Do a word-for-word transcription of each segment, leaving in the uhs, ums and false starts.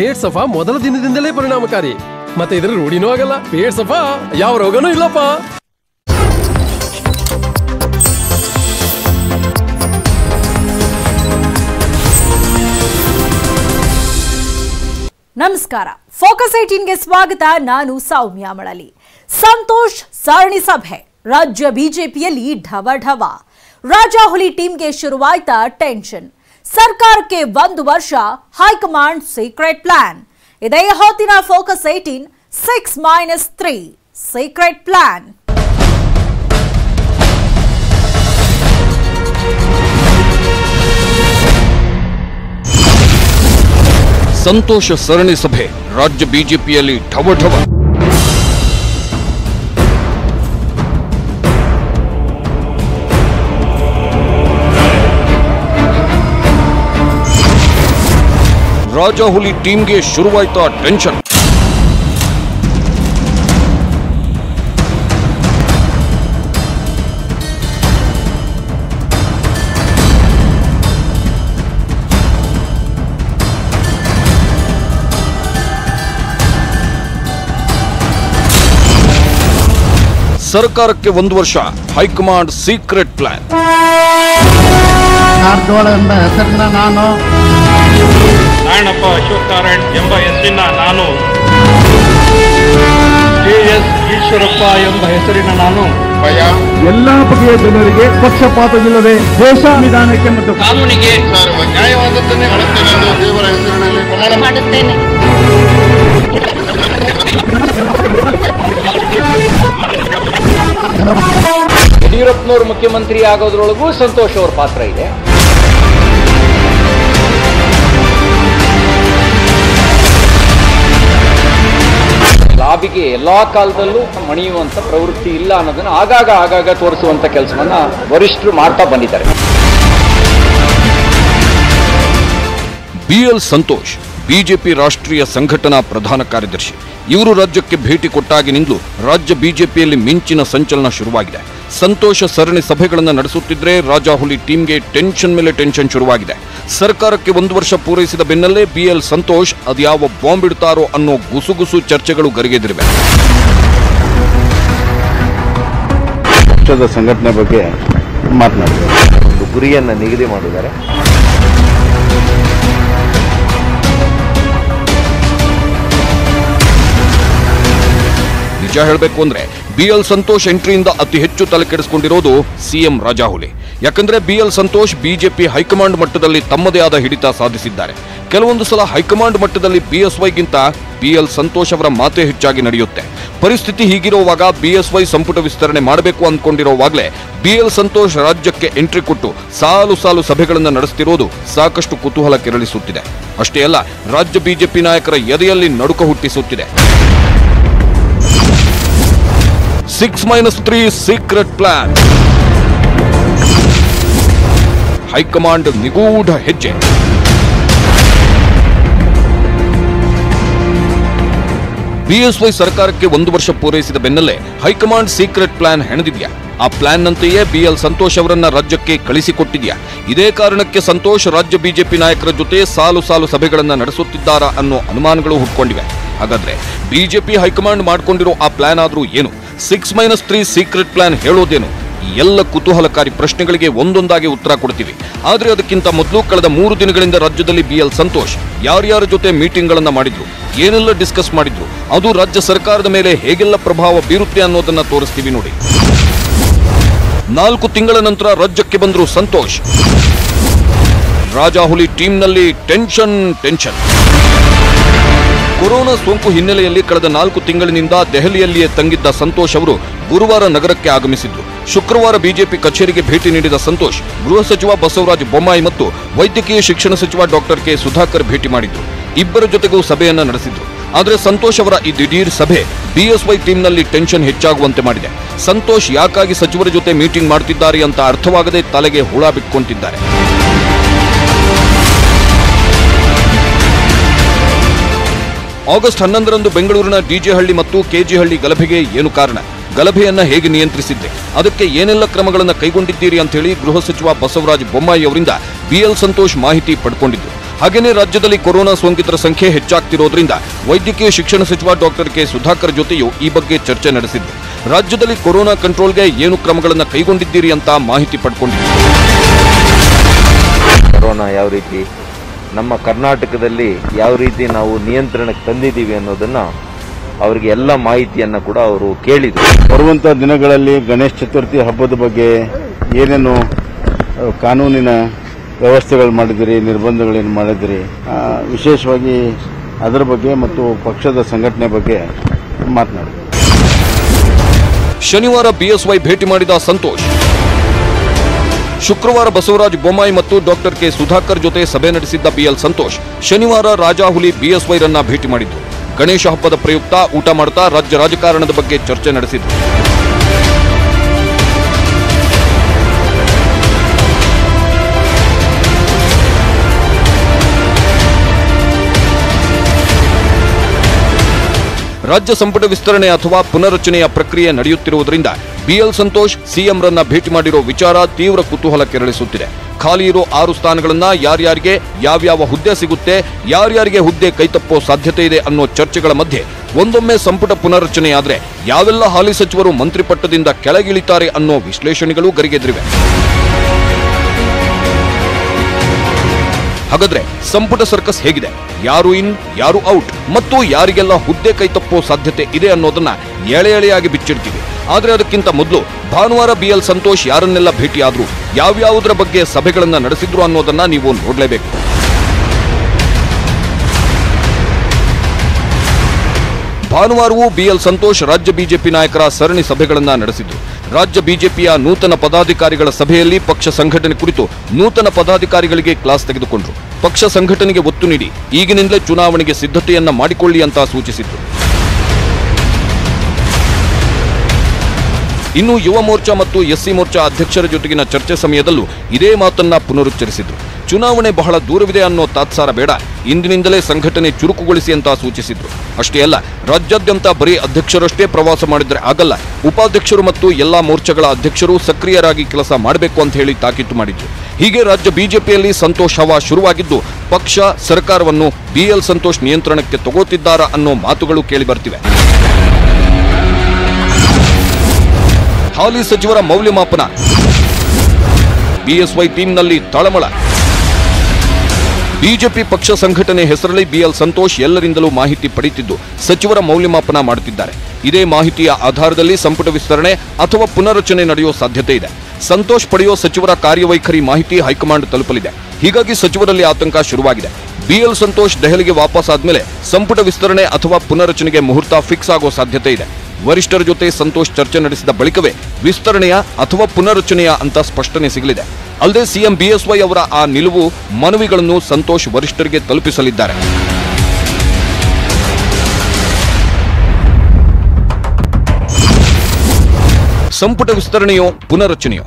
Plate Safa ಮೊದಲ ದಿನದಿಂದಲೇ ಪರಿಣಾಮಕಾರಿ ಮತ್ತೆ ಇದರ ರೂಢಿನೂ ಆಗಲ್ಲ. ಪೇಟ್ ಸಫಾ ಯಾವ ರೋಗನೂ ಇಲ್ಲಪ್ಪ. ನಮಸ್ಕಾರ, ಫೋಕಸ್ अठारह ಗೆ ಸ್ವಾಗತ. ನಾನು ಸೌಮ್ಯ ಮಳಲಿ. ಸಂತೋಷ್ ಸರಣಿ ಸಭೆ ರಾಜ್ಯ ಬಿಜೆಪಿಯಲ್ಲಿ ಢವ ಢವ. ರಾಜಾ ಹುಲಿ ಟೀಮ್ಗೆ ಶುರುವಾಯಿತ ಟೆನ್ಷನ್. ಸರ್ಕಾರಕ್ಕೆ ಒಂದು ವರ್ಷ, ಹೈಕಮಾಂಡ್ ಸೀಕ್ರೆಟ್ ಪ್ಲಾನ್. ಇದೇ ಹೊತ್ತಿನ ಫೋಕಸ್ अठारह six minus three secret plan. Santosh ಸರಣಿ ಸಭೆ ರಾಜ್ಯ ಬಿಜೆಪಿಯಲ್ಲಿ ಢವ ಢವ. ರಾಜಹುಲಿ ಟೀಮ್ಗೆ ಶುರುವಾಯಿತಾ ಟೆನ್ಷನ್. सरकार के ಒಂದು ವರ್ಷ ಹೈಕಮಾಂಡ್ ಸೀಕ್ರೆಟ್ ಪ್ಲಾನ್. ನಾರ್ದೋಳ ಎಂಬ ಹೆಸರಿನ ನಾನು ನಾರಾಯಣಪ್ಪ ಅಶೋಕ್ ನಾರಾಯಣ್ ಎಂಬ ಹೆಸರಿನ ನಾನು ಜೆಎಸ್ ಈಶ್ವರಪ್ಪ ಎಂಬ ಹೆಸರಿನ ನಾನು ಭಯ ಎಲ್ಲಾ ಬಗೆಯ ಜನರಿಗೆ ಪಕ್ಷಪಾತವಿಲ್ಲದೆ ದೇಶ ವಿಧಾನಕ್ಕೆ ಮತ್ತು ಕಾನೂನಿಗೆ ನ್ಯಾಯವಾದದ್ದನ್ನೇ ಮಾಡುತ್ತೇನೆ ಎಂದು ದೇವರ ಹೆಸರಿನಲ್ಲಿ ಪ್ರಮಾಣ ಮಾಡುತ್ತೇನೆ. ಯಡಿಯೂರಪ್ಪನವರು ಮುಖ್ಯಮಂತ್ರಿ ಆಗೋದ್ರೊಳಗೂ ಸಂತೋಷ್ ಅವರ ಪಾತ್ರ ಇದೆ. ಲಾಭಿಗೆ ಎಲ್ಲಾ ಕಾಲದಲ್ಲೂ ಮಣಿಯುವಂತ ಪ್ರವೃತ್ತಿ ಇಲ್ಲ ಅನ್ನೋದನ್ನ ಆಗಾಗ ಆಗಾಗ ತೋರಿಸುವಂತ ಕೆಲಸವನ್ನ ವರಿಷ್ಠರು ಮಾಡ್ತಾ ಬಂದಿದ್ದಾರೆ. ಬಿ ಎಲ್ ಸಂತೋಷ್ ಬಿಜೆಪಿ ರಾಷ್ಟ್ರೀಯ ಸಂಘಟನಾ ಪ್ರಧಾನ ಕಾರ್ಯದರ್ಶಿ. ಇವರು ರಾಜ್ಯಕ್ಕೆ ಭೇಟಿ ಕೊಟ್ಟಾಗಿನಿಂದಲೂ ರಾಜ್ಯ ಬಿಜೆಪಿಯಲ್ಲಿ ಮಿಂಚಿನ ಸಂಚಲನ ಶುರುವಾಗಿದೆ. ಸಂತೋಷ ಸರಣಿ ಸಭೆಗಳನ್ನು ನಡೆಸುತ್ತಿದ್ದರೆ ರಾಜಾಹುಲಿ ಟೀಮ್ಗೆ ಟೆನ್ಷನ್ ಮೇಲೆ ಟೆನ್ಷನ್ ಶುರುವಾಗಿದೆ. ಸರ್ಕಾರಕ್ಕೆ ಒಂದು ವರ್ಷ ಪೂರೈಸಿದ ಬೆನ್ನಲ್ಲೇ ಬಿ ಎಲ್ ಸಂತೋಷ್ ಅದ್ಯಾವ ಬಾಂಬ್ ಇಡ್ತಾರೋ ಅನ್ನೋ ಗುಸುಗುಸು ಚರ್ಚೆಗಳು ಗರಿಗೆದಿರಿವೆ. ಪಕ್ಷದ ಸಂಘಟನೆ ಬಗ್ಗೆ ಮಾತನಾಡಿದ್ದಾರೆ. ಒಂದು ಗುರಿಯನ್ನು ನಿಗದಿ ಮಾಡಿದ್ದಾರೆ. ನಿಜ ಹೇಳಬೇಕು ಅಂದ್ರೆ ಬಿ ಎಲ್ ಸಂತೋಷ್ ಎಂಟ್ರಿಯಿಂದ ಅತಿ ಹೆಚ್ಚು ತಲೆ ಕೆಡಿಸಿಕೊಂಡಿರೋದು ಸಿ ಎಂ ರಾಜಾಹುಲಿ. ಯಾಕಂದ್ರೆ B L Santosh BJP high command ಮಟ್ಟದಲ್ಲಿ ತಮ್ಮದೇ ಆದ ಹಿಡಿತ ಸಾಧಿಸಿದ್ದಾರೆ. ಕೆಲವೊಂದು ಸಲ ಹೈಕಮಾಂಡ್ ಮಟ್ಟದಲ್ಲಿ ಬಿ ಎಸ್ ವೈಗಿಂತ ಬಿ ಎಲ್ ಸಂತೋಷ್ ಅವರ ಮಾತೇ ಹೆಚ್ಚಾಗಿ ನಡೆಯುತ್ತೆ. ಪರಿಸ್ಥಿತಿ ಹೀಗಿರುವಾಗ ಬಿ ಎಸ್ ವೈ ಸಂಪುಟ ವಿಸ್ತರಣೆ ಮಾಡಬೇಕು ಅಂದ್ಕೊಂಡಿರೋವಾಗಲೇ ಬಿ ಎಲ್ ಸಂತೋಷ್ ರಾಜ್ಯಕ್ಕೆ ಎಂಟ್ರಿ ಕೊಟ್ಟು ಸಾಲು ಸಾಲು ಸಭೆಗಳನ್ನು ನಡೆಸ್ತಿರೋದು ಸಾಕಷ್ಟು ಕುತೂಹಲ ಕೆರಳಿಸುತ್ತಿದೆ. ಅಷ್ಟೇ ಅಲ್ಲ, ರಾಜ್ಯ ಬಿಜೆಪಿ ನಾಯಕರ ಎದೆಯಲ್ಲಿ ನಡುಕ ಹುಟ್ಟಿಸುತ್ತಿದೆ. Six minus three secret plan. High command ನಿಗೂಢ ಹೆಜ್ಜೆ. ಬಿ ಎಸ್ ವೈ ಸರ್ಕಾರಕ್ಕೆ ಒಂದು ವರ್ಷ ಪೂರೈಸಿದ ಬೆನ್ನಲ್ಲೇ ಹೈಕಮಾಂಡ್ ಸೀಕ್ರೆಟ್ ಪ್ಲಾನ್ ಹೆಣೆದಿದೆಯಾ? ಆ ಪ್ಲಾನ್ನಂತೆಯೇ ಬಿ ಎಲ್ ಸಂತೋಷ್ ಅವರನ್ನ ರಾಜ್ಯಕ್ಕೆ ಕಳಿಸಿಕೊಟ್ಟಿದೆಯಾ? ಇದೇ ಕಾರಣಕ್ಕೆ ಸಂತೋಷ್ ರಾಜ್ಯ ಬಿಜೆಪಿ ನಾಯಕರ ಜೊತೆ ಸಾಲು ಸಾಲು ಸಭೆಗಳನ್ನು ನಡೆಸುತ್ತಿದ್ದಾರಾ ಅನ್ನೋ ಅನುಮಾನಗಳು ಹುಟ್ಟಿಕೊಂಡಿವೆ. ಹಾಗಾದ್ರೆ ಬಿಜೆಪಿ ಹೈಕಮಾಂಡ್ ಮಾಡಿಕೊಂಡಿರೋ ಆ ಪ್ಲಾನ್ ಆದರೂ ಏನು? Six minus three secret plan ಹೇಳೋದೇನು? ಎಲ್ಲ ಕುತೂಹಲಕಾರಿ ಪ್ರಶ್ನೆಗಳಿಗೆ ಒಂದೊಂದಾಗಿ ಉತ್ತರ ಕೊಡ್ತೀವಿ. ಆದರೆ ಅದಕ್ಕಿಂತ ಮೊದಲು ಕಳೆದ ಮೂರು ದಿನಗಳಿಂದ ರಾಜ್ಯದಲ್ಲಿ ಬಿ ಎಲ್ ಸಂತೋಷ್ ಯಾರ್ಯಾರ ಜೊತೆ ಮೀಟಿಂಗ್ಗಳನ್ನು ಮಾಡಿದ್ರು, ಏನೆಲ್ಲ ಡಿಸ್ಕಸ್ ಮಾಡಿದ್ರು, ಅದು ರಾಜ್ಯ ಸರ್ಕಾರದ ಮೇಲೆ ಹೇಗೆಲ್ಲ ಪ್ರಭಾವ ಬೀರುತ್ತೆ ಅನ್ನೋದನ್ನ ತೋರಿಸ್ತೀವಿ ನೋಡಿ. ನಾಲ್ಕು ತಿಂಗಳ ನಂತರ ರಾಜ್ಯಕ್ಕೆ ಬಂದ್ರು ಸಂತೋಷ್. ರಾಜಾಹುಲಿ ಟೀಮ್ನಲ್ಲಿ ಟೆನ್ಷನ್ ಟೆನ್ಷನ್. ಕೊರೋನಾ ಸೋಂಕು ಹಿನ್ನೆಲೆಯಲ್ಲಿ ಕಳೆದ ನಾಲ್ಕು ತಿಂಗಳಿನಿಂದ ದೆಹಲಿಯಲ್ಲಿಯೇ ತಂಗಿದ್ದ ಸಂತೋಷ್ ಅವರು ಗುರುವಾರ ನಗರಕ್ಕೆ ಆಗಮಿಸಿದ್ರು. ಶುಕ್ರವಾರ ಬಿಜೆಪಿ ಕಚೇರಿಗೆ ಭೇಟಿ ನೀಡಿದ ಸಂತೋಷ್ ಗೃಹ ಸಚಿವ ಬಸವರಾಜ್ bomayi ಮತ್ತು ವೈದ್ಯಕೀಯ ಶಿಕ್ಷಣ ಸಚಿವ ಡಾಕ್ಟರ್ ಕೆ ಸುಧಾಕರ್ ಭೇಟಿ ಮಾಡಿದ್ರು. ಇಬ್ಬರ ಜೊತೆಗೂ ಸಭೆಯನ್ನ ನಡೆಸಿದ್ರು. ಆದರೆ ಸಂತೋಷ್ ಅವರ ಈ ದಿಢೀರ್ ಸಭೆ ಬಿ ಎಸ್ ವೈ ಟೀಮ್ನಲ್ಲಿ ಟೆನ್ಷನ್ ಹೆಚ್ಚಾಗುವಂತೆ ಮಾಡಿದೆ. ಸಂತೋಷ್ ಯಾಕಾಗಿ ಸಚಿವರ ಜೊತೆ ಮೀಟಿಂಗ್ ಮಾಡ್ತಿದ್ದಾರೆ ಅಂತ ಅರ್ಥವಾಗದೆ ತಲೆಗೆ ಹುಳ ಬಿಟ್ಕೊಂತಿದ್ದಾರೆ. ಆಗಸ್ಟ್ ಹನ್ನೊಂದರಂದು ಬೆಂಗಳೂರಿನ ಡಿ ಜೆ ಹಳ್ಳಿ ಮತ್ತು ಕೆ ಜಿ ಹಳ್ಳಿ ಗಲಭೆಗೆ ಏನು ಕಾರಣ? ಗಲಭೆಯನ್ನ ಹೇಗೆ ನಿಯಂತ್ರಿಸಿದ್ದೆ? ಅದಕ್ಕೆ ಏನೆಲ್ಲ ಕ್ರಮಗಳನ್ನು ಕೈಗೊಂಡಿದ್ದೀರಿ ಅಂತ ಹೇಳಿ ಗೃಹ ಸಚಿವ ಬಸವರಾಜ್ bomayi ಅವರಿಂದ ಬಿ ಎಲ್ ಸಂತೋಷ್ ಮಾಹಿತಿ ಪಡ್ಕೊಂಡಿದ್ರು. ಹಾಗೇನೇ ರಾಜ್ಯದಲ್ಲಿ ಕೊರೋನಾ ಸೋಂಕಿತರ ಸಂಖ್ಯೆ ಹೆಚ್ಚಾಗ್ತಿರೋದ್ರಿಂದ ವೈದ್ಯಕೀಯ ಶಿಕ್ಷಣ ಸಚಿವ ಡಾಕ್ಟರ್ ಕೆ ಸುಧಾಕರ್ ಜೊತೆಯೂ ಈ ಬಗ್ಗೆ ಚರ್ಚೆ ನಡೆಸಿದ್ದು ರಾಜ್ಯದಲ್ಲಿ ಕೊರೋನಾ ಕಂಟ್ರೋಲ್ಗೆ ಏನು ಕ್ರಮಗಳನ್ನು ಕೈಗೊಂಡಿದ್ದೀರಿ ಅಂತ ಮಾಹಿತಿ ಪಡೆದುಕೊಂಡಿದ್ದಾರೆ. ಕೊರೋನಾ ಯಾವ ರೀತಿ ನಮ್ಮ ಕರ್ನಾಟಕದಲ್ಲಿ ಯಾವ ರೀತಿ ನಾವು ನಿಯಂತ್ರಣಕ್ಕೆ ತಂದಿದ್ದೀವಿ ಅನ್ನೋದನ್ನ ಅವರಿಗೆ ಎಲ್ಲ ಮಾಹಿತಿಯನ್ನ ಕೂಡ ಅವರು ಕೇಳಿದರು. ಬರುವಂತ ದಿನಗಳಲ್ಲಿ ಗಣೇಶ ಚತುರ್ಥಿ ಹಬ್ಬದ ಬಗ್ಗೆ ಏನೇನು ಕಾನೂನಿನ ವ್ಯವಸ್ಥೆಗಳು ಮಾಡಿದಿರಿ, ನಿರ್ಬಂಧಗಳೇನು ಮಾಡಿದಿರಿ, ವಿಶೇಷವಾಗಿ ಅದರ ಬಗ್ಗೆ ಮತ್ತು ಪಕ್ಷದ ಸಂಘಟನೆ ಬಗ್ಗೆ ಮಾತನಾಡಿದರು. ಶನಿವಾರ ಬಿ ಎಸ್ ವೈ ಭೇಟಿ ಮಾಡಿದ ಸಂತೋಷ್ ಶುಕ್ರವಾರ ಬಸವರಾಜ್ बोमायी ಮತ್ತು ಡಾಕ್ಟರ್ ಕೆ ಸುಧಾಕರ್ ಜೊತೆ ಸಭೆ ನಡೆಸಿದ್ದ ಬಿ ಎಲ್ ಸಂತೋಷ್ ಶನಿವಾರ ರಾಜಾಹುಲಿ ಬಿ ಎಸ್ ವೈ ರನ್ನ ಭೇಟಿ ಮಾಡಿದರು. ಗಣೇಶ ಹಬ್ಬದ ಪ್ರಯುಕ್ತ ಊಟ ಮಾಡುತ್ತಾ ರಾಜ್ಯ ರಾಜಕಾರಣದ ಬಗ್ಗೆ ಚರ್ಚೆ ನಡೆಸಿದರು. ರಾಜ್ಯ ಸಂಪುಟ ವಿಸ್ತರಣೆ ಅಥವಾ ಪುನರ್ರಚನೆಯ ಪ್ರಕ್ರಿಯೆ ನಡೆಯುತ್ತಿರುವುದರಿಂದ ಬಿ ಎಲ್ ಸಂತೋಷ್ ಸಿಎಂರನ್ನ ಭೇಟಿ ಮಾಡಿರೋ ವಿಚಾರ ತೀವ್ರ ಕುತೂಹಲ ಕೆರಳಿಸುತ್ತಿದೆ. ಖಾಲಿ ಇರೋ ಆರು ಸ್ಥಾನಗಳನ್ನ ಯಾರ್ಯಾರಿಗೆ ಯಾವ್ಯಾವ ಹುದ್ದೆ ಸಿಗುತ್ತೆ, ಯಾರ್ಯಾರಿಗೆ ಹುದ್ದೆ ಕೈತಪ್ಪೋ ಸಾಧ್ಯತೆ ಇದೆ ಅನ್ನೋ ಚರ್ಚೆಗಳ ಮಧ್ಯೆ ಒಂದೊಮ್ಮೆ ಸಂಪುಟ ಪುನರ್ರಚನೆಯಾದರೆ ಯಾವೆಲ್ಲ ಹಾಲಿ ಸಚಿವರು ಮಂತ್ರಿ ಪಟ್ಟದಿಂದ ಕೆಳಗಿಳಿತಾರೆ ಅನ್ನೋ ವಿಶ್ಲೇಷಣೆಗಳು ಗರಿಗೆದರಿವೆ. ಹಾಗಾದ್ರೆ ಸಂಪುಟ ಸರ್ಕಸ್ ಹೇಗಿದೆ? ಯಾರು ಇನ್, ಯಾರು ಔಟ್ ಮತ್ತು ಯಾರಿಗೆಲ್ಲ ಹುದ್ದೆ ಕೈತಪ್ಪೋ ಸಾಧ್ಯತೆ ಇದೆ ಅನ್ನೋದನ್ನ ಎಳೆ ಎಳೆಯಾಗಿ ಬಿಚ್ಚಿಡ್ತೀವಿ. ಆದರೆ ಅದಕ್ಕಿಂತ ಮೊದಲು ಭಾನುವಾರ ಬಿ ಎಲ್ ಸಂತೋಷ್ ಯಾರನ್ನೆಲ್ಲ ಭೇಟಿಯಾದ್ರು, ಯಾವ್ಯಾವುದರ ಬಗ್ಗೆ ಸಭೆಗಳನ್ನ ನಡೆಸಿದ್ರು ಅನ್ನೋದನ್ನ ನೀವು ನೋಡಲೇಬೇಕು. ಭಾನುವಾರವೂ ಬಿ ಎಲ್ ಸಂತೋಷ್ ರಾಜ್ಯ ಬಿಜೆಪಿ ನಾಯಕರ ಸರಣಿ ಸಭೆಗಳನ್ನ ನಡೆಸಿದ್ರು. ರಾಜ್ಯ ಬಿಜೆಪಿಯ ನೂತನ ಪದಾಧಿಕಾರಿಗಳ ಸಭೆಯಲ್ಲಿ ಪಕ್ಷ ಸಂಘಟನೆ ಕುರಿತು ನೂತನ ಪದಾಧಿಕಾರಿಗಳಿಗೆ ಕ್ಲಾಸ್ ತೆಗೆದುಕೊಂಡರು. ಪಕ್ಷ ಸಂಘಟನೆಗೆ ಒತ್ತು ನೀಡಿ ಈಗಿನಿಂದಲೇ ಚುನಾವಣೆಗೆ ಸಿದ್ಧತೆಯನ್ನ ಮಾಡಿಕೊಳ್ಳಿ ಅಂತ ಸೂಚಿಸಿದ್ರು. ಇನ್ನು ಯುವ ಮೋರ್ಚಾ ಮತ್ತು ಎಸ್ಸಿ ಮೋರ್ಚಾ ಅಧ್ಯಕ್ಷರ ಜೊತೆಗಿನ ಚರ್ಚೆ ಸಮಯದಲ್ಲೂ ಇದೇ ಮಾತನ್ನ ಪುನರುಚ್ಚರಿಸಿದ್ರು. ಚುನಾವಣೆ ಬಹಳ ದೂರವಿದೆ ಅನ್ನೋ ತಾತ್ಸಾರ ಬೇಡ, ಇಂದಿನಿಂದಲೇ ಸಂಘಟನೆ ಚುರುಕುಗೊಳಿಸಿ ಅಂತ ಸೂಚಿಸಿದ್ರು. ಅಷ್ಟೇ ಅಲ್ಲ, ರಾಜ್ಯಾದ್ಯಂತ ಬರೀ ಅಧ್ಯಕ್ಷರಷ್ಟೇ ಪ್ರವಾಸ ಮಾಡಿದ್ರೆ ಆಗಲ್ಲ, ಉಪಾಧ್ಯಕ್ಷರು ಮತ್ತು ಎಲ್ಲಾ ಮೋರ್ಚಾಗಳ ಅಧ್ಯಕ್ಷರು ಸಕ್ರಿಯರಾಗಿ ಕೆಲಸ ಮಾಡಬೇಕು ಅಂತ ಹೇಳಿ ತಾಕೀತು ಮಾಡಿದ್ರು. ಹೀಗೆ ರಾಜ್ಯ ಬಿಜೆಪಿಯಲ್ಲಿ ಸಂತೋಷ್ ಹವಾ ಶುರುವಾಗಿದ್ದು ಪಕ್ಷ ಸರ್ಕಾರವನ್ನು ಬಿ ಎಲ್ ಸಂತೋಷ್ ನಿಯಂತ್ರಣಕ್ಕೆ ತಗೊಳ್ತಿದ್ದಾರಾ ಅನ್ನೋ ಮಾತುಗಳು ಕೇಳಿಬರ್ತಿವೆ. ಹಾಲಿ ಸಚಿವರ ಮೌಲ್ಯಮಾಪನ, ಬಿ ಎಸ್ ವೈ ಟೀಮ್ನಲ್ಲಿ ತಳಮಳ, ಬಿಜೆಪಿ ಪಕ್ಷ ಸಂಘಟನೆ ಹೆಸರಲ್ಲಿ ಬಿ ಎಲ್ ಸಂತೋಷ್ ಎಲ್ಲರಿಂದಲೂ ಮಾಹಿತಿ ಪಡೆಯುತ್ತಿದ್ದು ಸಚಿವರ ಮೌಲ್ಯಮಾಪನ ಮಾಡುತ್ತಿದ್ದಾರೆ. ಇದೇ ಮಾಹಿತಿಯ ಆಧಾರದಲ್ಲಿ ಸಂಪುಟ ವಿಸ್ತರಣೆ ಅಥವಾ ಪುನರ್ರಚನೆ ನಡೆಯುವ ಸಾಧ್ಯತೆ ಇದೆ. ಸಂತೋಷ್ ಪಡೆಯುವ ಸಚಿವರ ಕಾರ್ಯವೈಖರಿ ಮಾಹಿತಿ ಹೈಕಮಾಂಡ್ ತಲುಪಲಿದೆ. ಹೀಗಾಗಿ ಸಚಿವರಲ್ಲಿ ಆತಂಕ ಶುರುವಾಗಿದೆ. ಬಿ ಎಲ್ ಸಂತೋಷ್ ದೆಹಲಿಗೆ ವಾಪಸ್ ಆದ್ಮೇಲೆ ಸಂಪುಟ ವಿಸ್ತರಣೆ ಅಥವಾ ಪುನರ್ರಚನೆಗೆ ಮುಹೂರ್ತ ಫಿಕ್ಸ್ ಆಗೋ ಸಾಧ್ಯತೆ ಇದೆ. ವರಿಷ್ಠರ ಜೊತೆ ಸಂತೋಷ್ ಚರ್ಚೆ ನಡೆಸಿದ ಬಳಿಕವೇ ವಿಸ್ತರಣೆಯ ಅಥವಾ ಪುನರ್ರಚನೆಯ ಅಂತ ಸ್ಪಷ್ಟನೆ ಸಿಗಲಿದೆ. ಅಲ್ಲದೆ ಸಿಎಂ ಬಿ ಎಸ್ ವೈ ಅವರ ಆ ನಿಲುವು ಮನವಿಗಳನ್ನು ಸಂತೋಷ್ ವರಿಷ್ಠರಿಗೆ ತಲುಪಿಸಲಿದ್ದಾರೆ. ಸಂಪುಟ ವಿಸ್ತರಣೆಯೋ ಪುನರ್ರಚನೆಯೋ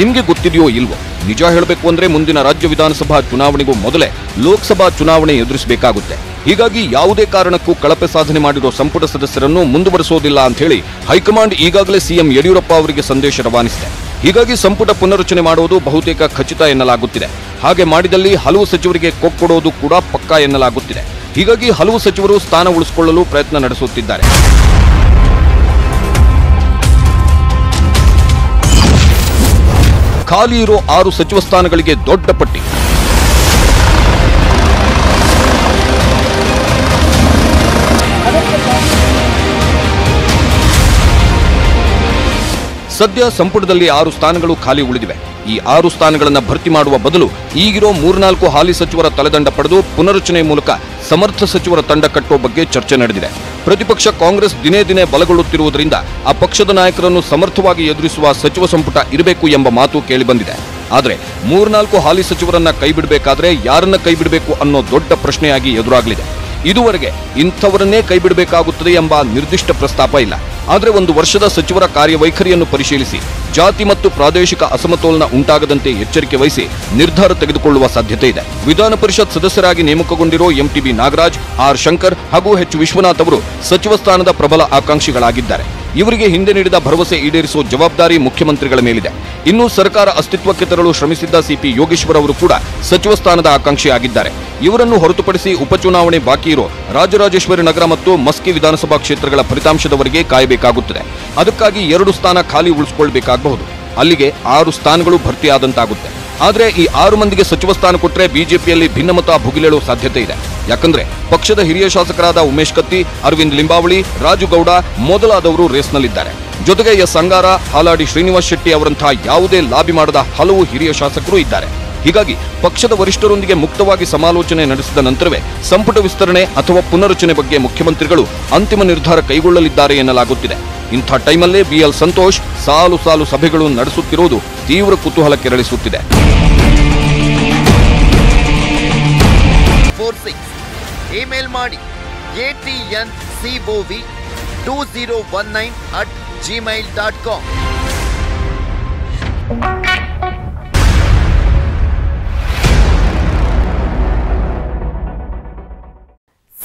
ನಿಮಗೆ ಗೊತ್ತಿದೆಯೋ ಇಲ್ವೋ? ನಿಜ ಹೇಳಬೇಕು ಅಂದ್ರೆ ಮುಂದಿನ ರಾಜ್ಯ ವಿಧಾನಸಭಾ ಚುನಾವಣೆಗೂ ಮೊದಲೇ ಲೋಕಸಭಾ ಚುನಾವಣೆ ಎದುರಿಸಬೇಕಾಗುತ್ತೆ. ಹೀಗಾಗಿ ಯಾವುದೇ ಕಾರಣಕ್ಕೂ ಕಳಪೆ ಸಾಧನೆ ಮಾಡಿರೋ ಸಂಪುಟ ಸದಸ್ಯರನ್ನು ಮುಂದುವರೆಸೋದಿಲ್ಲ ಅಂತ ಹೇಳಿ ಹೈಕಮಾಂಡ್ ಈಗಾಗಲೇ ಸಿಎಂ ಯಡಿಯೂರಪ್ಪ ಅವರಿಗೆ ಸಂದೇಶ ರವಾನಿಸಿದೆ. ಹೀಗಾಗಿ ಸಂಪುಟ ಪುನರ್ರಚನೆ ಮಾಡುವುದು ಬಹುತೇಕ ಖಚಿತ ಎನ್ನಲಾಗುತ್ತಿದೆ. ಹಾಗೆ ಮಾಡಿದಲ್ಲಿ ಹಲವು ಸಚಿವರಿಗೆ ಕೊಕ್ಕೊಡೋದು ಕೂಡ ಪಕ್ಕಾ ಎನ್ನಲಾಗುತ್ತಿದೆ. ಹೀಗಾಗಿ ಹಲವು ಸಚಿವರು ಸ್ಥಾನ ಉಳಿಸಿಕೊಳ್ಳಲು ಪ್ರಯತ್ನ ನಡೆಸುತ್ತಿದ್ದಾರೆ. ಖಾಲಿ ಇರೋ ಆರು ಸಚಿವ ಸ್ಥಾನಗಳಿಗೆ ದೊಡ್ಡ ಪಟ್ಟಿ, ಸದ್ಯ ಸಂಪುಟದಲ್ಲಿ ಆರು ಸ್ಥಾನಗಳು ಖಾಲಿ ಉಳಿದಿವೆ. ಈ ಆರು ಸ್ಥಾನಗಳನ್ನು ಭರ್ತಿ ಮಾಡುವ ಬದಲು ಈಗಿರೋ ಮೂರ್ನಾಲ್ಕು ಹಾಲಿ ಸಚಿವರ ತಲೆದಂಡ ಪಡೆದು ಪುನರ್ರಚನೆ ಮೂಲಕ ಸಮರ್ಥ ಸಚಿವರ ತಂಡ ಕಟ್ಟುವ ಬಗ್ಗೆ ಚರ್ಚೆ ನಡೆದಿದೆ. ಪ್ರತಿಪಕ್ಷ ಕಾಂಗ್ರೆಸ್ ದಿನೇ ದಿನೇ ಬಲಗೊಳ್ಳುತ್ತಿರುವುದರಿಂದ ಆ ಪಕ್ಷದ ನಾಯಕರನ್ನು ಸಮರ್ಥವಾಗಿ ಎದುರಿಸುವ ಸಚಿವ ಸಂಪುಟ ಇರಬೇಕು ಎಂಬ ಮಾತು ಕೇಳಿಬಂದಿದೆ. ಆದರೆ ಮೂರ್ನಾಲ್ಕು ಹಾಲಿ ಸಚಿವರನ್ನ ಕೈಬಿಡಬೇಕಾದ್ರೆ ಯಾರನ್ನ ಕೈಬಿಡಬೇಕು ಅನ್ನೋ ದೊಡ್ಡ ಪ್ರಶ್ನೆಯಾಗಿ ಎದುರಾಗಲಿದೆ. ಇದುವರೆಗೆ ಇಂಥವರನ್ನೇ ಕೈಬಿಡಬೇಕಾಗುತ್ತದೆ ಎಂಬ ನಿರ್ದಿಷ್ಟ ಪ್ರಸ್ತಾಪ ಇಲ್ಲ. ಆದರೆ ಒಂದು ವರ್ಷದ ಸಚಿವರ ಕಾರ್ಯವೈಖರಿಯನ್ನು ಪರಿಶೀಲಿಸಿ ಜಾತಿ ಮತ್ತು ಪ್ರಾದೇಶಿಕ ಅಸಮತೋಲನ ಉಂಟಾಗದಂತೆ ಎಚ್ಚರಿಕೆ ವಹಿಸಿ ನಿರ್ಧಾರ ತೆಗೆದುಕೊಳ್ಳುವ ಸಾಧ್ಯತೆ ಇದೆ. ವಿಧಾನ ಪರಿಷತ್ ಸದಸ್ಯರಾಗಿ ನೇಮಕಗೊಂಡಿರೋ ಎಂಟಿಬಿ ನಾಗರಾಜ್, ಆರ್ ಶಂಕರ್ ಹಾಗೂ ಎಚ್ ವಿಶ್ವನಾಥ್ ಅವರು ಸಚಿವ ಸ್ಥಾನದ ಪ್ರಬಲ ಆಕಾಂಕ್ಷಿಗಳಾಗಿದ್ದಾರೆ. ಇವರಿಗೆ ಹಿಂದೆ ನೀಡಿದ ಭರವಸೆ ಈಡೇರಿಸುವ ಜವಾಬ್ದಾರಿ ಮುಖ್ಯಮಂತ್ರಿಗಳ ಮೇಲಿದೆ. ಇನ್ನು ಸರ್ಕಾರ ಅಸ್ತಿತ್ವಕ್ಕೆ ತರಲು ಶ್ರಮಿಸಿದ್ದ ಸಿಪಿ ಯೋಗೇಶ್ವರ ಅವರು ಕೂಡ ಸಚಿವ ಸ್ಥಾನದ ಆಕಾಂಕ್ಷಿಯಾಗಿದ್ದಾರೆ. ಇವರನ್ನು ಹೊರತುಪಡಿಸಿ ಉಪಚುನಾವಣೆ ಬಾಕಿ ಇರೋ ರಾಜರಾಜೇಶ್ವರಿ ನಗರ ಮತ್ತು ಮಸ್ಕಿ ವಿಧಾನಸಭಾ ಕ್ಷೇತ್ರಗಳ ಫಲಿತಾಂಶದವರೆಗೆ ಕಾಯಬೇಕಾಗುತ್ತದೆ. ಅದಕ್ಕಾಗಿ ಎರಡು ಸ್ಥಾನ ಖಾಲಿ ಉಳಿಸಿಕೊಳ್ಳಬೇಕಾಗಬಹುದು. ಅಲ್ಲಿಗೆ ಆರು ಸ್ಥಾನಗಳು ಭರ್ತಿಯಾದಂತಾಗುತ್ತೆ. ಆದರೆ ಈ ಆರು ಮಂದಿಗೆ ಸಚಿವ ಸ್ಥಾನ ಕೊಟ್ಟರೆ ಬಿಜೆಪಿಯಲ್ಲಿ ಭಿನ್ನಮತ ಭುಗಿಲೇಳುವ ಸಾಧ್ಯತೆ ಇದೆ. ಯಾಕಂದ್ರೆ ಪಕ್ಷದ ಹಿರಿಯ ಶಾಸಕರಾದ ಉಮೇಶ್ ಕಟ್ಟಿ, ಅರವಿಂದ್ ಲಿಂಬಾವಳಿ, ರಾಜುಗೌಡ ಮೊದಲಾದವರು ರೇಸ್ನಲ್ಲಿದ್ದಾರೆ. ಜೊತೆಗೆ ಎಸ್ ಅಂಗಾರ, ಹಾಲಾಡಿ ಶ್ರೀನಿವಾಸ್ ಶೆಟ್ಟಿ ಅವರಂತಹ ಯಾವುದೇ ಲಾಬಿ ಮಾಡದ ಹಲವು ಹಿರಿಯ ಶಾಸಕರು ಇದ್ದಾರೆ. ಹೀಗಾಗಿ ಪಕ್ಷದ ವರಿಷ್ಠರೊಂದಿಗೆ ಮುಕ್ತವಾಗಿ ಸಮಾಲೋಚನೆ ನಡೆಸಿದ ನಂತರವೇ ಸಂಪುಟ ವಿಸ್ತರಣೆ ಅಥವಾ ಪುನರ್ರಚನೆ ಬಗ್ಗೆ ಮುಖ್ಯಮಂತ್ರಿಗಳು ಅಂತಿಮ ನಿರ್ಧಾರ ಕೈಗೊಳ್ಳಲಿದ್ದಾರೆ ಎನ್ನಲಾಗುತ್ತಿದೆ. ಇಂಥ ಟೈಮಲ್ಲೇ ಬಿ ಎಲ್ ಸಂತೋಷ್ ಸಾಲು ಸಾಲು ಸಭೆಗಳು ನಡೆಸುತ್ತಿರುವುದು ತೀವ್ರ ಕುತೂಹಲ ಕೆರಳಿಸುತ್ತಿದೆ. ಇಮೇಲ್ ಮಾಡಿ A T N C O V two zero one nine at Gmail dot com.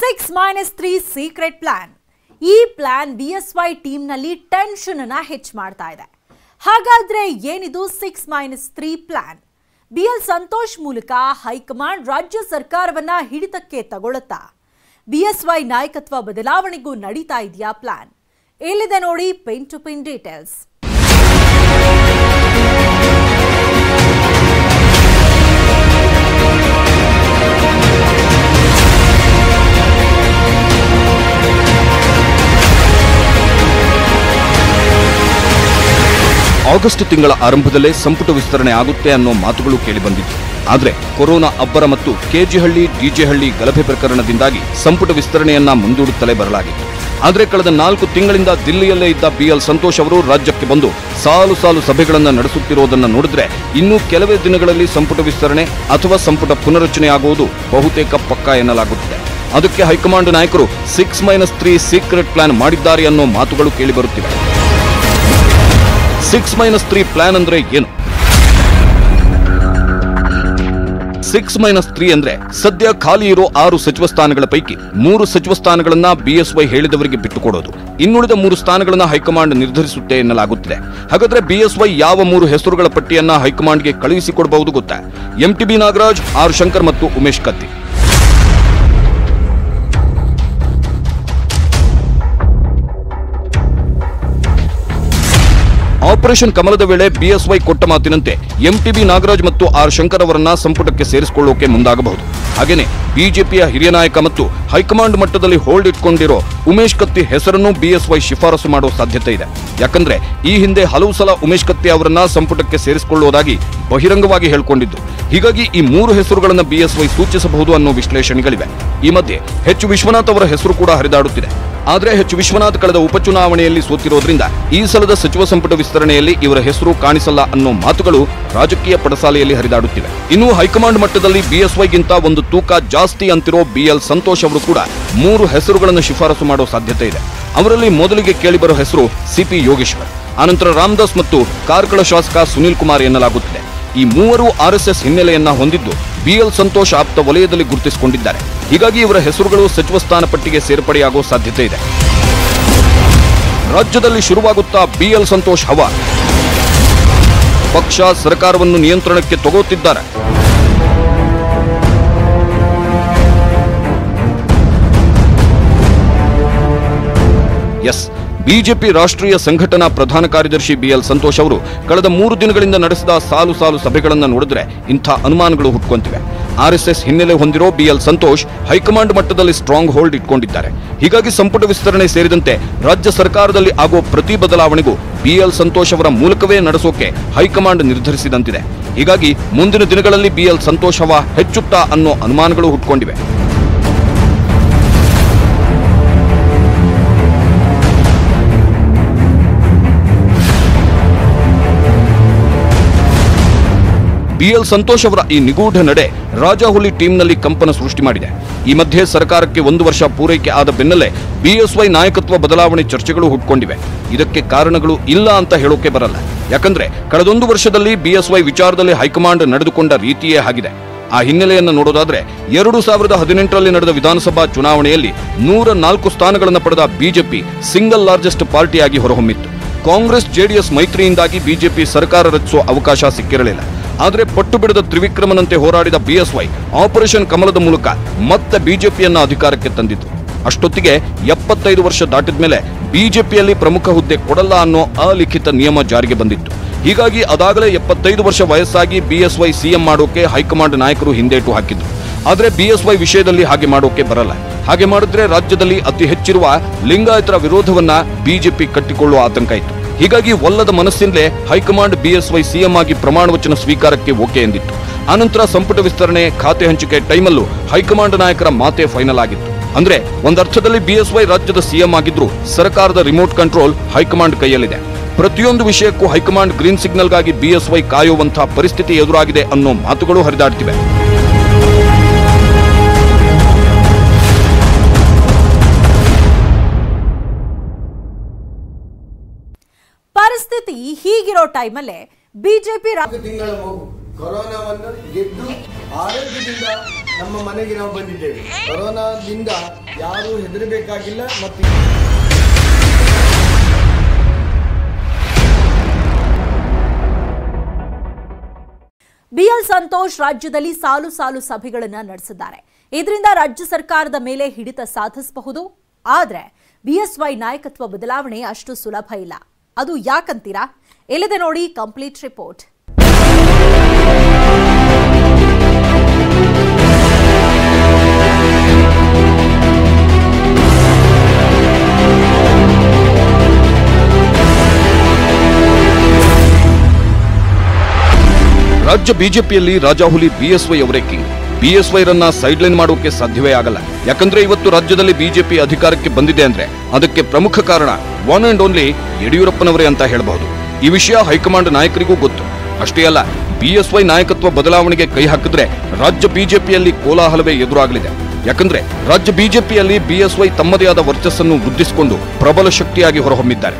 Six minus three secret plan. ಈ plan B S Y team ನಲ್ಲಿ ಟೆನ್ಷನ್ ಅನ್ನ ಹೆಚ್ಚು ಮಾಡ್ತಾ ಇದೆ. ಹಾಗಾದ್ರೆ ಏನಿದು six minus three plan? B L Santosh ಮೂಲಕ high command ರಾಜ್ಯ ಸರ್ಕಾರವನ್ನ ಹಿಡಿತಕ್ಕೆ ತಗೊಳ್ಳುತ್ತಾ? ಬಿ ಎಸ್ ವೈ ನಾಯಕತ್ವ ಬದಲಾವಣೆಗೂ ನಡೀತಾ ಇದೆಯಾ ಪ್ಲಾನ್? ಎಲ್ಲಿದೆ ನೋಡಿ pin to pin details. August ತಿಂಗಳ ಆರಂಭದಲ್ಲೇ ಸಂಪುಟ ವಿಸ್ತರಣೆ ಆಗುತ್ತೆ ಅನ್ನೋ ಮಾತುಗಳು ಕೇಳಿಬಂದಿತ್ತು. ಆದರೆ ಕೊರೋನಾ ಅಬ್ಬರ ಮತ್ತು ಕೆಜಿಹಳ್ಳಿ ಡಿಜೆಹಳ್ಳಿ ಗಲಭೆ ಪ್ರಕರಣದಿಂದಾಗಿ ಸಂಪುಟ ವಿಸ್ತರಣೆಯನ್ನ ಮುಂದೂಡುತ್ತಲೇ ಬರಲಾಗಿತ್ತು. ಆದರೆ ಕಳೆದ ನಾಲ್ಕು ತಿಂಗಳಿಂದ ದಿಲ್ಲಿಯಲ್ಲೇ ಇದ್ದ ಬಿ ಎಲ್ ಸಂತೋಷ್ ಅವರು ರಾಜ್ಯಕ್ಕೆ ಬಂದು ಸಾಲು ಸಾಲು ಸಭೆಗಳನ್ನು ನಡೆಸುತ್ತಿರೋದನ್ನು ನೋಡಿದ್ರೆ ಇನ್ನೂ ಕೆಲವೇ ದಿನಗಳಲ್ಲಿ ಸಂಪುಟ ವಿಸ್ತರಣೆ ಅಥವಾ ಸಂಪುಟ ಪುನರಚನೆಯಾಗುವುದು ಬಹುತೇಕ ಪಕ್ಕಾ ಎನ್ನಲಾಗುತ್ತಿದೆ. ಅದಕ್ಕೆ ಹೈಕಮಾಂಡ್ ನಾಯಕರು six minus three secret plan ಮಾಡಿದ್ದಾರೆ ಅನ್ನೋ ಮಾತುಗಳು ಕೇಳಿಬರುತ್ತಿವೆ. ಸಿಕ್ಸ್ ಮೈನಸ್ ತ್ರೀ ಪ್ಲಾನ್ ಅಂದ್ರೆ ಏನು? ಸಿಕ್ಸ್ ಮೈನಸ್ ತ್ರೀ ಅಂದ್ರೆ ಸದ್ಯ ಖಾಲಿ ಇರೋ ಆರು ಸಚಿವ ಸ್ಥಾನಗಳ ಪೈಕಿ ಮೂರು ಸಚಿವ ಸ್ಥಾನಗಳನ್ನ ಬಿ ಎಸ್ ವೈ ಹೇಳಿದವರಿಗೆ ಬಿಟ್ಟುಕೊಡೋದು. ಇನ್ನುಳಿದ ಮೂರು ಸ್ಥಾನಗಳನ್ನ ಹೈಕಮಾಂಡ್ ನಿರ್ಧರಿಸುತ್ತೆ ಎನ್ನಲಾಗುತ್ತಿದೆ. ಹಾಗಾದ್ರೆ ಬಿ ಎಸ್ ವೈ ಯಾವ ಮೂರು ಹೆಸರುಗಳ ಪಟ್ಟಿಯನ್ನ ಹೈಕಮಾಂಡ್ಗೆ ಕಳುಹಿಸಿಕೊಡಬಹುದು ಗೊತ್ತಾ? ಎಂಟಿಬಿ ನಾಗರಾಜ್, ಆರ್ ಶಂಕರ್ ಮತ್ತು ಉಮೇಶ್ ಕತ್ತಿ. ಆಪರೇಷನ್ ಕಮಲದ ವೇಳೆ ಬಿ ಎಸ್ ವೈ ಕೊಟ್ಟ ಮಾತಿನಂತೆ ಎಂಟಿಬಿ ನಾಗರಾಜ್ ಮತ್ತು ಆರ್ ಶಂಕರ್ ಅವರನ್ನ ಸಂಪುಟಕ್ಕೆ ಸೇರಿಸಿಕೊಳ್ಳೋಕೆ ಮುಂದಾಗಬಹುದು. ಹಾಗೇನೆ ಬಿಜೆಪಿಯ ಹಿರಿಯ ನಾಯಕ ಮತ್ತು ಹೈಕಮಾಂಡ್ ಮಟ್ಟದಲ್ಲಿ ಹೋಲ್ಡ್ ಇಟ್ಕೊಂಡಿರೋ ಉಮೇಶ್ ಕತ್ತಿ ಹೆಸರನ್ನು ಬಿ ಎಸ್ ವೈ ಶಿಫಾರಸು ಮಾಡೋ ಸಾಧ್ಯತೆ ಇದೆ. ಯಾಕಂದ್ರೆ ಈ ಹಿಂದೆ ಹಲವು ಸಲ ಉಮೇಶ್ ಕತ್ತಿ ಅವರನ್ನ ಸಂಪುಟಕ್ಕೆ ಸೇರಿಸಿಕೊಳ್ಳುವುದಾಗಿ ಬಹಿರಂಗವಾಗಿ ಹೇಳಿಕೊಂಡಿದ್ದು. ಹೀಗಾಗಿ ಈ ಮೂರು ಹೆಸರುಗಳನ್ನು ಬಿ ಎಸ್ ವೈ ಸೂಚಿಸಬಹುದು ಅನ್ನೋ ವಿಶ್ಲೇಷಣೆಗಳಿವೆ. ಈ ಮಧ್ಯೆ ಎಚ್ ವಿಶ್ವನಾಥ್ ಅವರ ಹೆಸರು ಕೂಡ ಹರಿದಾಡುತ್ತಿದೆ. ಆದರೆ ಎಚ್ ವಿಶ್ವನಾಥ್ ಕಳೆದ ಉಪಚುನಾವಣೆಯಲ್ಲಿ ಸೋತಿರೋದ್ರಿಂದ ಈ ಸಲದ ಸಚಿವ ಸಂಪುಟ ವಿಸ್ತರಣೆಯಲ್ಲಿ ಇವರ ಹೆಸರು ಕಾಣಿಸಲ್ಲ ಅನ್ನೋ ಮಾತುಗಳು ರಾಜಕೀಯ ಪಡಸಾಲೆಯಲ್ಲಿ ಹರಿದಾಡುತ್ತಿವೆ. ಇನ್ನು ಹೈಕಮಾಂಡ್ ಮಟ್ಟದಲ್ಲಿ ಬಿ ಎಸ್ ವೈಗಿಂತ ಒಂದು ತೂಕ ಜಾಸ್ತಿ ಅಂತಿರೋ ಬಿ ಎಲ್ ಸಂತೋಷ್ ಅವರು ಕೂಡ ಮೂರು ಹೆಸರುಗಳನ್ನು ಶಿಫಾರಸು ಮಾಡೋ ಸಾಧ್ಯತೆ ಇದೆ. ಅವರಲ್ಲಿ ಮೊದಲಿಗೆ ಕೇಳಿಬರೋ ಹೆಸರು ಸಿಪಿ ಯೋಗೇಶ್ವರ್, ಆನಂತರ ರಾಮದಾಸ್ ಮತ್ತು ಕಾರ್ಕಳ ಶಾಸಕ ಸುನೀಲ್ ಕುಮಾರ್ ಎನ್ನಲಾಗುತ್ತಿದೆ. ಈ ಮೂವರು ಆರ್ ಎಸ್ ಎಸ್ ಹಿನ್ನೆಲೆಯನ್ನ ಹೊಂದಿದ್ದು ಬಿ ಎಲ್ ಸಂತೋಷ್ ಆಪ್ತ ವಲಯದಲ್ಲಿ ಗುರುತಿಸಿಕೊಂಡಿದ್ದಾರೆ. ಹೀಗಾಗಿ ಇವರ ಹೆಸರುಗಳು ಸಚಿವ ಸ್ಥಾನ ಪಟ್ಟಿಗೆ ಸೇರ್ಪಡೆಯಾಗುವ ಸಾಧ್ಯತೆ ಇದೆ. ರಾಜ್ಯದಲ್ಲಿ ಶುರುವಾಗುತ್ತಾ ಬಿ ಎಲ್ ಸಂತೋಷ್ ಹವಾ. ಪಕ್ಷ ಸರ್ಕಾರವನ್ನು ನಿಯಂತ್ರಣಕ್ಕೆ ತಗೊಳ್ತಿದ್ದಾರೆ. ಎಸ್ ಬಿಜೆಪಿ ರಾಷ್ಟ್ರೀಯ ಸಂಘಟನಾ ಪ್ರಧಾನ ಕಾರ್ಯದರ್ಶಿ ಬಿ ಎಲ್ ಸಂತೋಷ್ ಅವರು ಕಳೆದ ಮೂರು ದಿನಗಳಿಂದ ನಡೆಸಿದ ಸಾಲು ಸಾಲು ಸಭೆಗಳನ್ನು ನೋಡಿದ್ರೆ ಇಂಥ ಅನುಮಾನಗಳು ಹುಟ್ಕೊಂತಿವೆ. ಆರ್ ಎಸ್ ಎಸ್ ಹಿನ್ನೆಲೆ ಹೊಂದಿರೋ ಬಿ ಎಲ್ ಸಂತೋಷ್ ಹೈಕಮಾಂಡ್ ಮಟ್ಟದಲ್ಲಿ ಸ್ಟ್ರಾಂಗ್ ಹೋಲ್ಡ್ ಇಟ್ಕೊಂಡಿದ್ದಾರೆ. ಹೀಗಾಗಿ ಸಂಪುಟ ವಿಸ್ತರಣೆ ಸೇರಿದಂತೆ ರಾಜ್ಯ ಸರ್ಕಾರದಲ್ಲಿ ಆಗುವ ಪ್ರತಿ ಬದಲಾವಣೆಗೂ ಬಿ ಎಲ್ ಸಂತೋಷ್ ಅವರ ಮೂಲಕವೇ ನಡೆಸೋಕೆ ಹೈಕಮಾಂಡ್ ನಿರ್ಧರಿಸಿದಂತಿದೆ. ಹೀಗಾಗಿ ಮುಂದಿನ ದಿನಗಳಲ್ಲಿ ಬಿ ಎಲ್ ಸಂತೋಷ್ ಹವಾ ಹೆಚ್ಚುತ್ತಾ ಅನ್ನೋ ಅನುಮಾನಗಳು ಹುಟ್ಕೊಂಡಿವೆ. ಬಿ ಎಲ್ ಸಂತೋಷ್ ಅವರ ಈ ನಿಗೂಢ ನಡೆ ರಾಜಹುಲಿ ಟೀಮ್ನಲ್ಲಿ ಕಂಪನ ಸೃಷ್ಟಿ ಮಾಡಿದೆ. ಈ ಮಧ್ಯೆ ಸರ್ಕಾರಕ್ಕೆ ಒಂದು ವರ್ಷ ಪೂರೈಕೆ ಆದ ಬೆನ್ನಲ್ಲೇ ಬಿ ಎಸ್ ವೈ ನಾಯಕತ್ವ ಬದಲಾವಣೆ ಚರ್ಚೆಗಳು ಹುಟ್ಕೊಂಡಿವೆ. ಇದಕ್ಕೆ ಕಾರಣಗಳು ಇಲ್ಲ ಅಂತ ಹೇಳೋಕೆ ಬರಲ್ಲ. ಯಾಕಂದ್ರೆ ಕಳೆದೊಂದು ವರ್ಷದಲ್ಲಿ ಬಿ ಎಸ್ ವೈ ವಿಚಾರದಲ್ಲಿ ಹೈಕಮಾಂಡ್ ನಡೆದುಕೊಂಡ ರೀತಿಯೇ ಆಗಿದೆ. ಆ ಹಿನ್ನೆಲೆಯನ್ನು ನೋಡೋದಾದ್ರೆ ಎರಡು ಸಾವಿರದ ಹದಿನೆಂಟು ರಲ್ಲಿ ನಡೆದ ವಿಧಾನಸಭಾ ಚುನಾವಣೆಯಲ್ಲಿ ನೂರ ನಾಲ್ಕು ಸ್ಥಾನಗಳನ್ನು ಪಡೆದ ಬಿಜೆಪಿ ಸಿಂಗಲ್ ಲಾರ್ಜೆಸ್ಟ್ ಪಾರ್ಟಿಯಾಗಿ ಹೊರಹೊಮ್ಮಿತ್ತು. ಕಾಂಗ್ರೆಸ್ ಜೆಡಿಎಸ್ ಮೈತ್ರಿಯಿಂದಾಗಿ ಬಿಜೆಪಿ ಸರ್ಕಾರ ರಚಿಸುವ ಅವಕಾಶ ಸಿಕ್ಕಿರಲಿಲ್ಲ. ಆದರೆ ಪಟ್ಟು ಬಿಡದ ತ್ರಿವಿಕ್ರಮನಂತೆ ಹೋರಾಡಿದ ಬಿ ಎಸ್ ವೈ ಆಪರೇಷನ್ ಕಮಲದ ಮೂಲಕ ಮತ್ತೆ ಬಿಜೆಪಿಯನ್ನು ಅಧಿಕಾರಕ್ಕೆ ತಂದಿತು. ಅಷ್ಟೊತ್ತಿಗೆ ಎಪ್ಪತ್ತೈದು ವರ್ಷ ದಾಟಿದ ಮೇಲೆ ಬಿಜೆಪಿಯಲ್ಲಿ ಪ್ರಮುಖ ಹುದ್ದೆ ಕೊಡಲ್ಲ ಅನ್ನೋ ಅಲಿಖಿತ ನಿಯಮ ಜಾರಿಗೆ ಬಂದಿತ್ತು. ಹೀಗಾಗಿ ಅದಾಗಲೇ ಎಪ್ಪತ್ತೈದು ವರ್ಷ ವಯಸ್ಸಾಗಿ ಬಿ ಎಸ್ ವೈ ಸಿಎಂ ಮಾಡೋಕೆ ಹೈಕಮಾಂಡ್ ನಾಯಕರು ಹಿಂದೇಟು ಹಾಕಿದ್ರು. ಆದರೆ ಬಿ ಎಸ್ ವೈ ವಿಷಯದಲ್ಲಿ ಹಾಗೆ ಮಾಡೋಕೆ ಬರಲ್ಲ. ಹಾಗೆ ಮಾಡಿದ್ರೆ ರಾಜ್ಯದಲ್ಲಿ ಅತಿ ಹೆಚ್ಚಿರುವ ಲಿಂಗಾಯತರ ವಿರೋಧವನ್ನ ಬಿಜೆಪಿ ಕಟ್ಟಿಕೊಳ್ಳುವ ಆತಂಕ ಇತ್ತು. ಹೀಗಾಗಿ ಒಲ್ಲದ ಮನಸ್ಸಿನಲ್ಲೇ high command B S Y CM ಆಗಿ ಪ್ರಮಾಣ ವಚನ ಸ್ವೀಕಾರಕ್ಕೆ ಓಕೆ ಎಂದಿತ್ತು. ಆನಂತರ ಸಂಪುಟ ವಿಸ್ತರಣೆ, ಖಾತೆ ಹಂಚಿಕೆ ಟೈಮಲ್ಲೂ ಹೈಕಮಾಂಡ್ ನಾಯಕರ ಮಾತೇ ಫೈನಲ್ ಆಗಿತ್ತು. ಅಂದ್ರೆ ಒಂದರ್ಥದಲ್ಲಿ ಬಿ ಎಸ್ ವೈ ರಾಜ್ಯದ ಸಿಎಂ ಆಗಿದ್ರು ಸರ್ಕಾರದ ರಿಮೋಟ್ ಕಂಟ್ರೋಲ್ ಹೈಕಮಾಂಡ್ ಕೈಯಲ್ಲಿದೆ. ಪ್ರತಿಯೊಂದು ವಿಷಯಕ್ಕೂ ಹೈಕಮಾಂಡ್ ಗ್ರೀನ್ ಸಿಗ್ನಲ್ಗಾಗಿ ಬಿ ಎಸ್ ವೈ ಕಾಯುವಂತಹ ಪರಿಸ್ಥಿತಿ ಎದುರಾಗಿದೆ ಅನ್ನೋ ಮಾತುಗಳು ಹರಿದಾಡ್ತಿವೆ. ಪರಿಸ್ಥಿತಿ ಹೀಗಿರೋ ಟೈಮಲ್ಲೇ ಬಿಜೆಪಿ ಆರೋಗ್ಯದಿಂದ ನಮ್ಮ ಮನೆಗೆ ನಾವು ಬಂದಿದ್ದೇವೆ. ಕೊರೋನಾದಿಂದ ಯಾರು ಹೆದರಬೇಕಾಗಿಲ್ಲ. ಮತ್ತು ಬಿ ಎಲ್ ಸಂತೋಷ್ ರಾಜ್ಯದಲ್ಲಿ ಸಾಲು ಸಾಲು ಸಭೆಗಳನ್ನು ನಡೆಸಿದ್ದಾರೆ. ಇದರಿಂದ ರಾಜ್ಯ ಸರ್ಕಾರದ ಮೇಲೆ ಹಿಡಿತ ಸಾಧಿಸಬಹುದು. ಆದರೆ ಬಿ ಎಸ್ ವೈ ನಾಯಕತ್ವ ಬದಲಾವಣೆ ಅಷ್ಟು ಸುಲಭ ಇಲ್ಲ. ಅದು ಯಾಕಂತೀರಾ? ಇಲ್ಲಿದೆ ನೋಡಿ ಕಂಪ್ಲೀಟ್ ರಿಪೋರ್ಟ್. ರಾಜ್ಯ ಬಿಜೆಪಿಯಲ್ಲಿ ರಾಜಾಹುಲಿ ಬಿ ಎಸ್ ವೈ ಅವರೇ ಕಿಂಗ್. ಬಿ ಎಸ್ ವೈ ರನ್ನ ಸೈಡ್ ಲೈನ್ ಮಾಡೋಕೆ ಸಾಧ್ಯವೇ ಆಗಲ್ಲ. ಯಾಕಂದ್ರೆ ಇವತ್ತು ರಾಜ್ಯದಲ್ಲಿ ಬಿಜೆಪಿ ಅಧಿಕಾರಕ್ಕೆ ಬಂದಿದೆ ಅಂದ್ರೆ ಅದಕ್ಕೆ ಪ್ರಮುಖ ಕಾರಣ ಒನ್ ಅಂಡ್ ಓನ್ಲಿ ಯಡಿಯೂರಪ್ಪನವರೇ ಅಂತ ಹೇಳಬಹುದು. ಈ ವಿಷಯ ಹೈಕಮಾಂಡ್ ನಾಯಕರಿಗೂ ಗೊತ್ತು. ಅಷ್ಟೇ ಅಲ್ಲ, ಬಿ ಎಸ್ ವೈ ನಾಯಕತ್ವ ಬದಲಾವಣೆಗೆ ಕೈ ಹಾಕಿದ್ರೆ ರಾಜ್ಯ ಬಿಜೆಪಿಯಲ್ಲಿ ಕೋಲಾಹಲವೇ ಎದುರಾಗಲಿದೆ. ಯಾಕಂದ್ರೆ ರಾಜ್ಯ ಬಿಜೆಪಿಯಲ್ಲಿ ಬಿ ಎಸ್ ವೈ ತಮ್ಮದೇ ಆದ ವರ್ಚಸ್ಸನ್ನು ವೃದ್ಧಿಸಿಕೊಂಡು ಪ್ರಬಲ ಶಕ್ತಿಯಾಗಿ ಹೊರಹೊಮ್ಮಿದ್ದಾರೆ.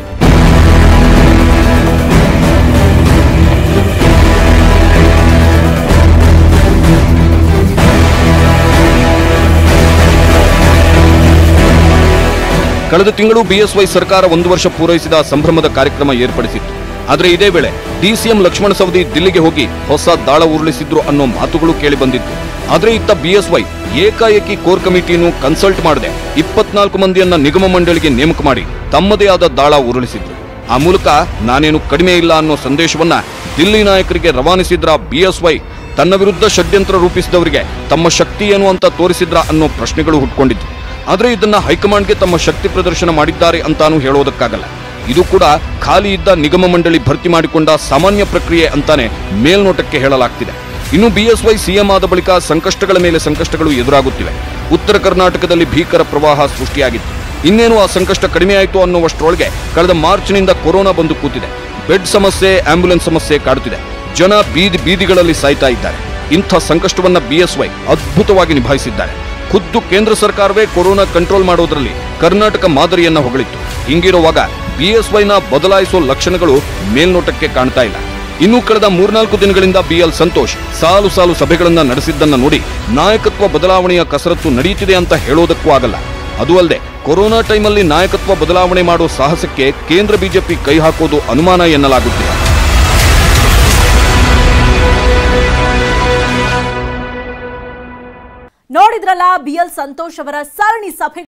ಕಳೆದ ತಿಂಗಳು ಬಿ ಎಸ್ ವೈ ಸರ್ಕಾರ ಒಂದು ವರ್ಷ ಪೂರೈಸಿದ ಸಂಭ್ರಮದ ಕಾರ್ಯಕ್ರಮ ಏರ್ಪಡಿಸಿತ್ತು. ಆದರೆ ಇದೇ ವೇಳೆ D C M Lakshmana Savadi ದಿಲ್ಲಿಗೆ ಹೋಗಿ ಹೊಸ ದಾಳ ಉರುಳಿಸಿದ್ರು ಅನ್ನೋ ಮಾತುಗಳು ಕೇಳಿಬಂದಿತ್ತು. ಆದರೆ ಇತ್ತ ಬಿ ಎಸ್ ವೈ ಏಕಾಏಕಿ ಕೋರ್ ಕಮಿಟಿಯನ್ನು ಕನ್ಸಲ್ಟ್ ಮಾಡದೆ ಇಪ್ಪತ್ನಾಲ್ಕು ಮಂದಿಯನ್ನ ನಿಗಮ ಮಂಡಳಿಗೆ ನೇಮಕ ಮಾಡಿ ತಮ್ಮದೇ ಆದ ದಾಳ ಉರುಳಿಸಿದ್ರು. ಆ ಮೂಲಕ ನಾನೇನು ಕಡಿಮೆ ಇಲ್ಲ ಅನ್ನೋ ಸಂದೇಶವನ್ನ ದಿಲ್ಲಿ ನಾಯಕರಿಗೆ ರವಾನಿಸಿದ್ರ ಬಿ ಎಸ್ ವೈ? ತನ್ನ ವಿರುದ್ಧ ಷಡ್ಯಂತ್ರ ರೂಪಿಸಿದವರಿಗೆ ತಮ್ಮ ಶಕ್ತಿ ಏನು ಅಂತ ತೋರಿಸಿದ್ರ ಅನ್ನೋ ಪ್ರಶ್ನೆಗಳು ಹುಟ್ಕೊಂಡಿತ್ತು. ಆದರೆ ಇದನ್ನ ಹೈಕಮಾಂಡ್ಗೆ ತಮ್ಮ ಶಕ್ತಿ ಪ್ರದರ್ಶನ ಮಾಡಿದ್ದಾರೆ ಅಂತಾನು ಹೇಳೋದಕ್ಕಾಗಲ್ಲ. ಇದು ಕೂಡ ಖಾಲಿ ಇದ್ದ ನಿಗಮ ಮಂಡಳಿ ಭರ್ತಿ ಮಾಡಿಕೊಂಡ ಸಾಮಾನ್ಯ ಪ್ರಕ್ರಿಯೆ ಅಂತಾನೆ ಮೇಲ್ನೋಟಕ್ಕೆ ಹೇಳಲಾಗ್ತಿದೆ. ಇನ್ನು ಬಿ ಎಸ್ ವೈ ಸಿಎಂ ಆದ ಬಳಿಕ ಸಂಕಷ್ಟಗಳ ಮೇಲೆ ಸಂಕಷ್ಟಗಳು ಎದುರಾಗುತ್ತಿವೆ. ಉತ್ತರ ಕರ್ನಾಟಕದಲ್ಲಿ ಭೀಕರ ಪ್ರವಾಹ ಸೃಷ್ಟಿಯಾಗಿತ್ತು. ಇನ್ನೇನು ಆ ಸಂಕಷ್ಟ ಕಡಿಮೆಯಾಯಿತು ಅನ್ನುವಷ್ಟರೊಳಗೆ ಕಳೆದ ಮಾರ್ಚ್ನಿಂದ ಕೊರೋನಾ ಬಂದು ಕೂತಿದೆ. ಬೆಡ್ ಸಮಸ್ಯೆ, ಆಂಬ್ಯುಲೆನ್ಸ್ ಸಮಸ್ಯೆ ಕಾಡುತ್ತಿದೆ. ಜನ ಬೀದಿ ಬೀದಿಗಳಲ್ಲಿ ಸಾಯ್ತಾ ಇದ್ದಾರೆ. ಇಂಥ ಸಂಕಷ್ಟವನ್ನ ಬಿ ಎಸ್ ವೈ ಅದ್ಭುತವಾಗಿ ನಿಭಾಯಿಸಿದ್ದಾರೆ. ಖುದ್ದು ಕೇಂದ್ರ ಸರ್ಕಾರವೇ ಕೊರೋನಾ ಕಂಟ್ರೋಲ್ ಮಾಡೋದ್ರಲ್ಲಿ ಕರ್ನಾಟಕ ಮಾದರಿಯನ್ನ ಹೊಗಳಿತ್ತು. ಹಿಂಗಿರುವಾಗ ಬಿ ಎಸ್ ವೈನ ಬದಲಾಯಿಸೋ ಲಕ್ಷಣಗಳು ಮೇಲ್ನೋಟಕ್ಕೆ ಕಾಣ್ತಾ ಇಲ್ಲ. ಇನ್ನು ಕಳೆದ ಮೂರ್ನಾಲ್ಕು ದಿನಗಳಿಂದ ಬಿ ಎಲ್ ಸಂತೋಷ್ ಸಾಲು ಸಾಲು ಸಭೆಗಳನ್ನ ನಡೆಸಿದ್ದನ್ನ ನೋಡಿ ನಾಯಕತ್ವ ಬದಲಾವಣೆಯ ಕಸರತ್ತು ನಡೆಯುತ್ತಿದೆ ಅಂತ ಹೇಳೋದಕ್ಕೂ ಆಗಲ್ಲ. ಅದು ಅಲ್ಲದೆ ಕೊರೋನಾ ಟೈಮಲ್ಲಿ ನಾಯಕತ್ವ ಬದಲಾವಣೆ ಮಾಡೋ ಸಾಹಸಕ್ಕೆ ಕೇಂದ್ರ ಬಿಜೆಪಿ ಕೈ ಹಾಕೋದು ಅನುಮಾನ ಎನ್ನಲಾಗುತ್ತಿದೆ. ನೋಡಿದ್ರಲ್ಲ ಬಿ ಎಲ್ ಸಂತೋಷ್ ಅವರ ಸರಣಿ ಸಭೆ.